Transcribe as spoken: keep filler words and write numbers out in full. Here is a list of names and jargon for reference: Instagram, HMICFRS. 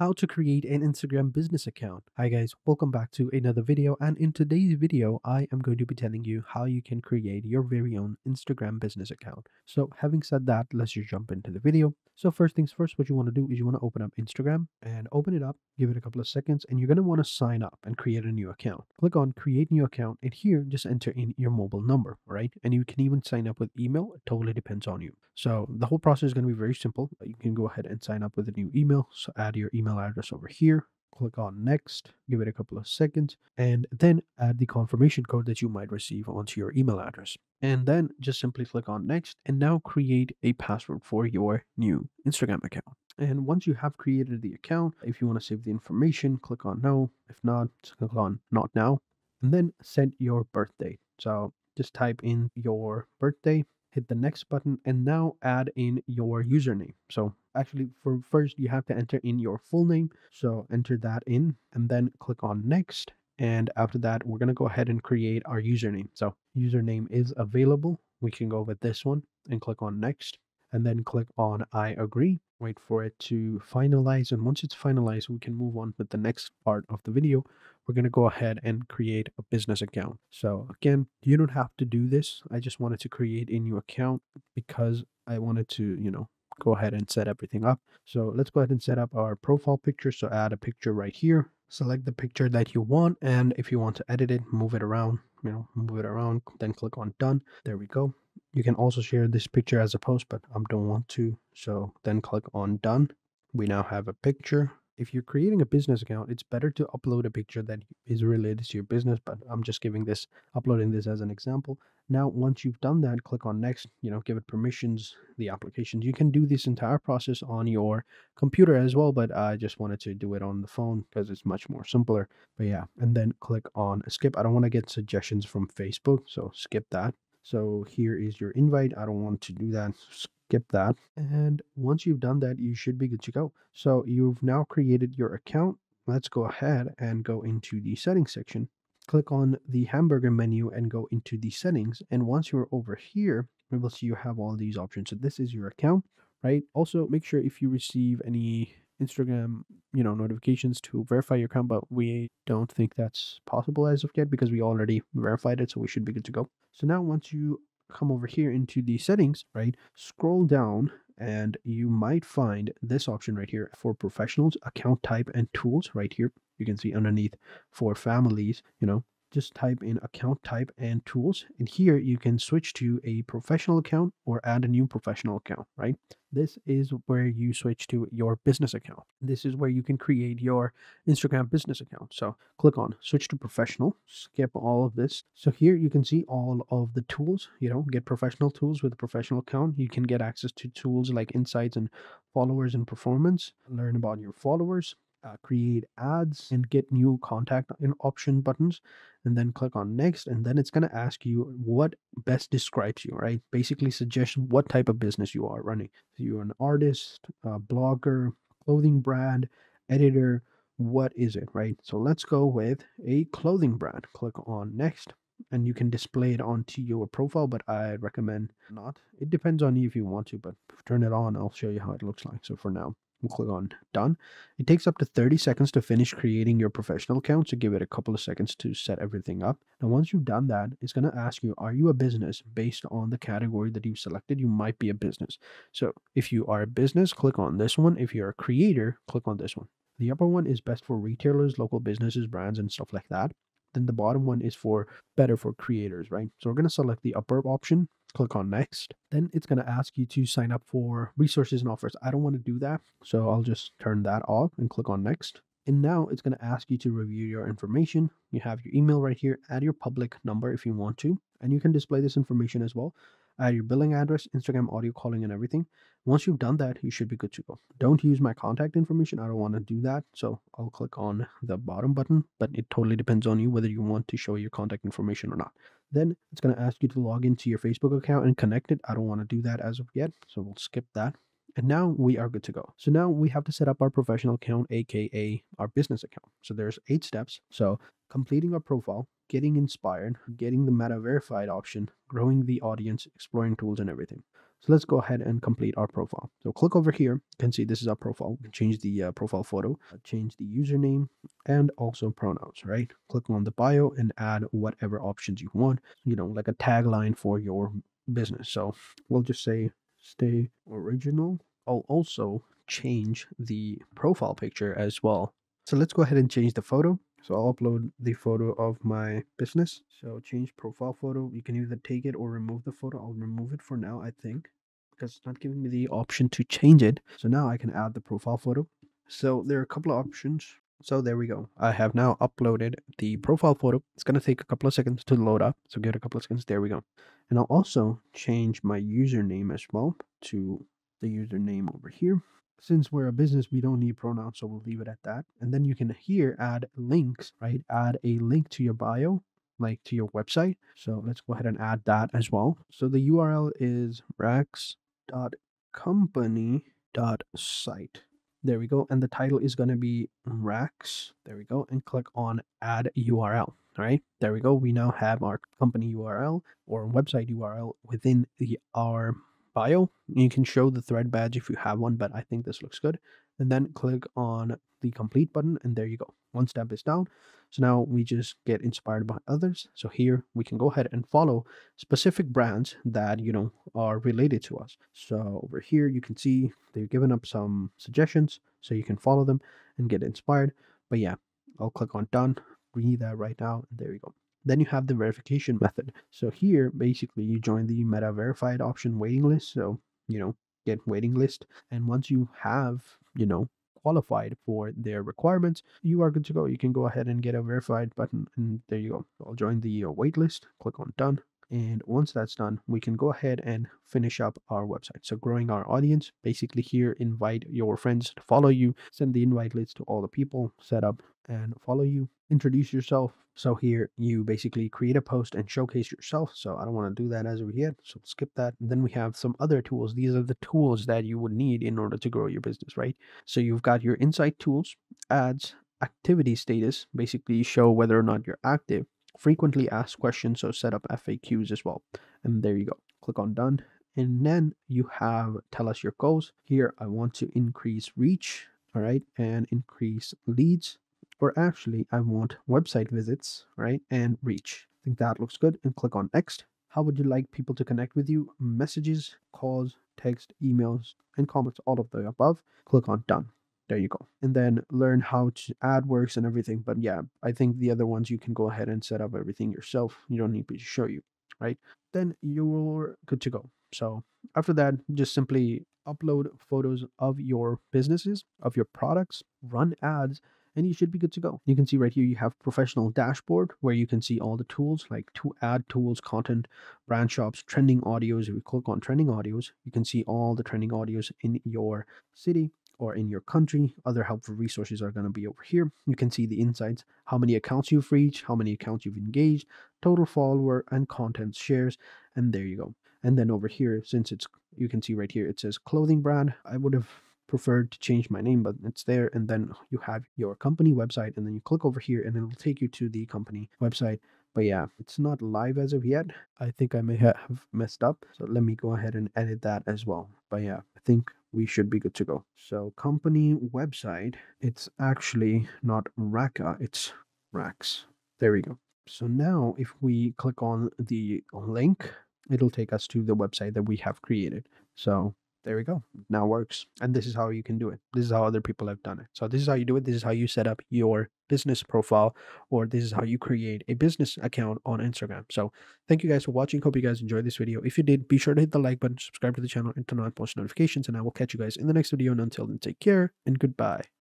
how to create an Instagram business account. Hi guys, welcome back to another video, and in today's video I am going to be telling you how you can create your very own Instagram business account. So having said that, let's just jump into the video. So first things first, what you want to do is you want to open up Instagram and open it up, give it a couple of seconds, and you're going to want to sign up and create a new account. Click on create new account, and here just enter in your mobile number, right? And you can even sign up with email. It totally depends on you. So the whole process is going to be very simple. You can go ahead and sign up with a new email. So add your email address over here, click on next, give it a couple of seconds, and then add the confirmation code that you might receive onto your email address. And then just simply click on next, and now create a password for your new Instagram account. And once you have created the account, if you want to save the information, click on no. If not, click on not now, and then set your birthday. So just type in your birthday, hit the next button, and now add in your username. So actually, for first you have to enter in your full name, so enter that in and then click on next. And after that, we're going to go ahead and create our username. So username is available, we can go with this one and click on next, and then click on I agree. Wait for it to finalize, and once it's finalized, we can move on with the next part of the video. We're going to go ahead and create a business account. So again, you don't have to do this. I just wanted to create a new account because I wanted to, you know, go ahead and set everything up. So let's go ahead and set up our profile picture. So add a picture right here, select the picture that you want, and if you want to edit it, move it around, you know, move it around, then click on done. There we go. You can also share this picture as a post, but I don't want to, so then click on done. We now have a picture. If you're creating a business account, it's better to upload a picture that is related to your business, but I'm just giving this, uploading this as an example. Now, once you've done that, click on next, you know, give it permissions, the applications. You can do this entire process on your computer as well, but I just wanted to do it on the phone because it's much more simpler. But yeah, and then click on skip. I don't want to get suggestions from Facebook, so skip that. So here is your invite. I don't want to do that. Skip that. And once you've done that, you should be good to go. So you've now created your account. Let's go ahead and go into the settings section. Click on the hamburger menu and go into the settings. And once you're over here, you will see you have all these options. So this is your account, right? Also, make sure if you receive any Instagram, you know, notifications to verify your account, but we don't think that's possible as of yet because we already verified it, so we should be good to go. So now once you come over here into the settings, right, scroll down and you might find this option right here for professionals, account type and tools. Right here you can see underneath for families, you know, just type in account type and tools, and here you can switch to a professional account or add a new professional account, right? This is where you switch to your business account. This is where you can create your Instagram business account. So click on switch to professional, skip all of this. So here you can see all of the tools, you know, get professional tools with a professional account. You can get access to tools like insights and followers and performance, learn about your followers, Uh, create ads, and get new contact and option buttons, and then click on next. And then it's going to ask you what best describes you, right? Basically suggest what type of business you are running. So you're an artist, a blogger, clothing brand, editor, what is it, right? So let's go with a clothing brand. Click on next, and you can display it onto your profile, but I recommend not. It depends on you if you want to, but turn it on. I'll show you how it looks like. So for now, we'll click on done. It takes up to thirty seconds to finish creating your professional account, so give it a couple of seconds to set everything up. Now once you've done that, it's going to ask you, are you a business? Based on the category that you've selected, you might be a business. So if you are a business, click on this one. If you're a creator, click on this one. The upper one is best for retailers, local businesses, brands, and stuff like that. Then the bottom one is for better for creators, right? So we're going to select the upper option, click on next. Then it's going to ask you to sign up for resources and offers. I don't want to do that, so I'll just turn that off and click on next. And now it's going to ask you to review your information. You have your email right here, add your public number if you want to, and you can display this information as well. Add your billing address, Instagram audio calling, and everything. Once you've done that, you should be good to go. Don't use my contact information. I don't want to do that, so I'll click on the bottom button, but it totally depends on you whether you want to show your contact information or not. Then it's going to ask you to log into your Facebook account and connect it. I don't want to do that as of yet, so we'll skip that. And now we are good to go. So now we have to set up our professional account, aka our business account. So there's eight steps. So completing our profile, getting inspired, getting the meta verified option, growing the audience, exploring tools, and everything. So let's go ahead and complete our profile. So click over here. You can see this is our profile. We can change the uh, profile photo, change the username, and also pronouns, right? Click on the bio and add whatever options you want, you know, like a tagline for your business. So we'll just say stay original. I'll also change the profile picture as well. So let's go ahead and change the photo. So I'll upload the photo of my business. So change profile photo. You can either take it or remove the photo. I'll remove it for now, I think, because it's not giving me the option to change it. So now I can add the profile photo. So there are a couple of options. So there we go. I have now uploaded the profile photo. It's going to take a couple of seconds to load up. So give it a couple of seconds. There we go. And I'll also change my username as well to the username over here. Since we're a business, we don't need pronouns, so we'll leave it at that. And then you can here add links, right? Add a link to your bio, like to your website. So let's go ahead and add that as well. So the U R L is racks dot company dot site. There we go. And the title is going to be Racks. There we go. And click on add U R L. All right, there we go. We now have our company U R L or website U R L within the our bio. You can show the thread badge if you have one, but I think this looks good. And then click on the complete button, and there you go. One step is down. So now we just get inspired by others. So here we can go ahead and follow specific brands that, you know, are related to us. So over here, you can see they've given up some suggestions, so you can follow them and get inspired. But yeah, I'll click on done, read that right now. And there you go. Then you have the verification method. So here, basically, you join the Meta Verified option waiting list. So, you know, get waiting list. And once you have, you know, qualified for their requirements, you are good to go. You can go ahead and get a verified button. And there you go. So I'll join the uh, wait list. Click on done. And once that's done, we can go ahead and finish up our website. So growing our audience, basically here, invite your friends to follow you, send the invite list to all the people, set up and follow you, introduce yourself. So here you basically create a post and showcase yourself. So I don't want to do that as of yet, so skip that. And then we have some other tools. These are the tools that you would need in order to grow your business, right? So you've got your insight tools, ads, activity status, basically show whether or not you're active, frequently asked questions, so set up F A Qs as well. And there you go. Click on done. And then you have tell us your goals. Here I want to increase reach, all right, and increase leads, or actually I want website visits, right, and reach. I think that looks good. And click on next. How would you like people to connect with you? Messages, calls, text, emails, and comments, all of the above. Click on done. There you go. And then learn how to AdWords and everything. But yeah, I think the other ones you can go ahead and set up everything yourself. You don't need me to show you, right? Then you're good to go. So after that, just simply upload photos of your businesses, of your products, run ads, and you should be good to go. You can see right here, you have professional dashboard where you can see all the tools like to add tools, content, brand shops, trending audios. If you click on trending audios, you can see all the trending audios in your city or in your country. Other helpful resources are going to be over here. You can see the insights, how many accounts you've reached, how many accounts you've engaged, total follower and content shares. And there you go. And then over here, since it's, you can see right here, it says clothing brand. I would have preferred to change my name, but it's there. And then you have your company website, and then you click over here and it'll take you to the company website. But yeah, it's not live as of yet. I think I may have messed up. So let me go ahead and edit that as well. But yeah, I think we should be good to go. So company website, it's actually not Raka, it's Racks. There we go. So now if we click on the link, it'll take us to the website that we have created. So there we go. Now works. And this is how you can do it. This is how other people have done it. So this is how you do it. This is how you set up your business profile, or this is how you create a business account on Instagram. So thank you guys for watching. Hope you guys enjoyed this video. If you did, be sure to hit the like button, subscribe to the channel, and turn on post notifications. And I will catch you guys in the next video. And until then, take care and goodbye.